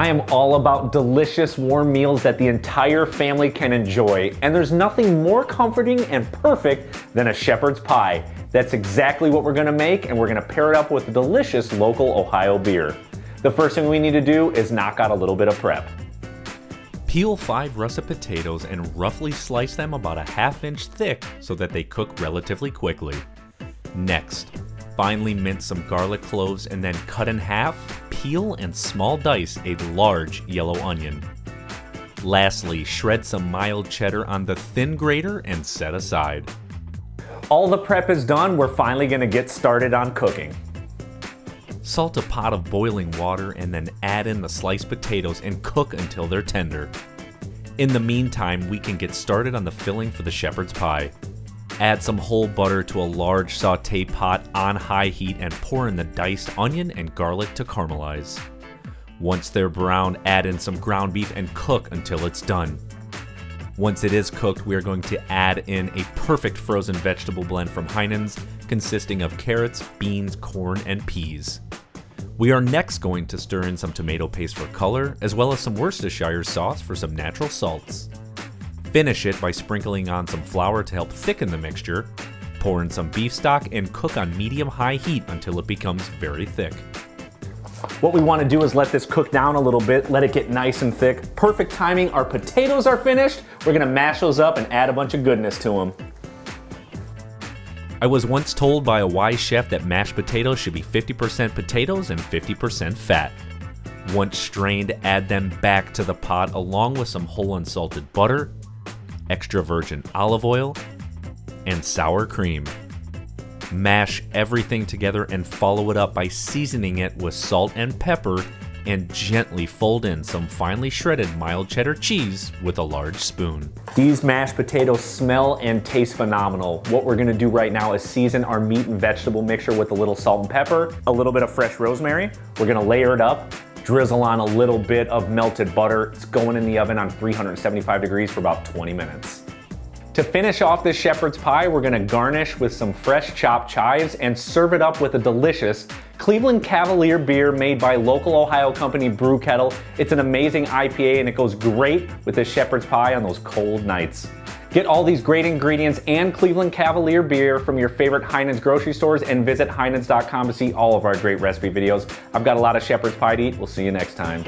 I am all about delicious warm meals that the entire family can enjoy, and there's nothing more comforting and perfect than a shepherd's pie. That's exactly what we're gonna make, and we're gonna pair it up with a delicious local Ohio beer. The first thing we need to do is knock out a little bit of prep. Peel 5 russet potatoes and roughly slice them about a ½ inch thick so that they cook relatively quickly. Next, finely mince some garlic cloves and then cut in half, peel and small dice a large yellow onion. Lastly, shred some mild cheddar on the thin grater and set aside. All the prep is done, we're finally gonna get started on cooking. Salt a pot of boiling water and then add in the sliced potatoes and cook until they're tender. In the meantime, we can get started on the filling for the shepherd's pie. Add some whole butter to a large sauté pot on high heat and pour in the diced onion and garlic to caramelize. Once they're brown, add in some ground beef and cook until it's done. Once it is cooked, we are going to add in a perfect frozen vegetable blend from Heinen's consisting of carrots, beans, corn, and peas. We are next going to stir in some tomato paste for color, as well as some Worcestershire sauce for some natural salts. Finish it by sprinkling on some flour to help thicken the mixture. Pour in some beef stock and cook on medium-high heat until it becomes very thick. What we want to do is let this cook down a little bit, let it get nice and thick. Perfect timing, our potatoes are finished. We're going to mash those up and add a bunch of goodness to them. I was once told by a wise chef that mashed potatoes should be 50% potatoes and 50% fat. Once strained, add them back to the pot along with some whole unsalted butter, extra virgin olive oil, and sour cream. Mash everything together and follow it up by seasoning it with salt and pepper and gently fold in some finely shredded mild cheddar cheese with a large spoon. These mashed potatoes smell and taste phenomenal. What we're gonna do right now is season our meat and vegetable mixture with a little salt and pepper, a little bit of fresh rosemary. We're gonna layer it up, drizzle on a little bit of melted butter. It's going in the oven on 375 degrees for about 20 minutes. To finish off this shepherd's pie, we're gonna garnish with some fresh chopped chives and serve it up with a delicious Cleveland Cavalier beer made by local Ohio company Brew Kettle. It's an amazing IPA and it goes great with this shepherd's pie on those cold nights. Get all these great ingredients and Cleveland Cavalier beer from your favorite Heinen's grocery stores and visit heinens.com to see all of our great recipe videos. I've got a lot of shepherd's pie to eat. We'll see you next time.